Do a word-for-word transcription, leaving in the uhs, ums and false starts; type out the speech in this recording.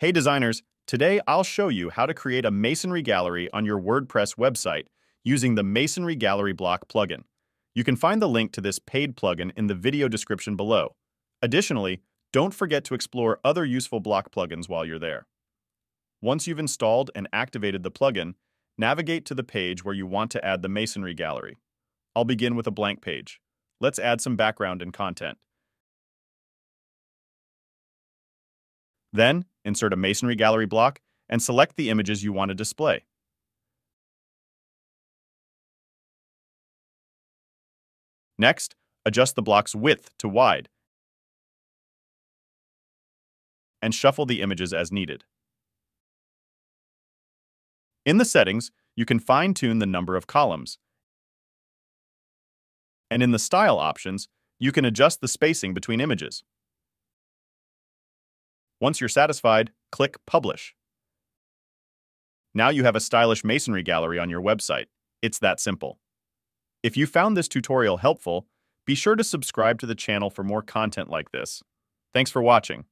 Hey designers, today I'll show you how to create a masonry gallery on your WordPress website using the Masonry Gallery Block plugin. You can find the link to this paid plugin in the video description below. Additionally, don't forget to explore other useful block plugins while you're there. Once you've installed and activated the plugin, navigate to the page where you want to add the masonry gallery. I'll begin with a blank page. Let's add some background and content. Then, insert a masonry gallery block and select the images you want to display. Next, adjust the block's width to wide and shuffle the images as needed. In the settings, you can fine-tune the number of columns. And in the style options, you can adjust the spacing between images. Once you're satisfied, click Publish. Now you have a stylish masonry gallery on your website. It's that simple. If you found this tutorial helpful, be sure to subscribe to the channel for more content like this. Thanks for watching.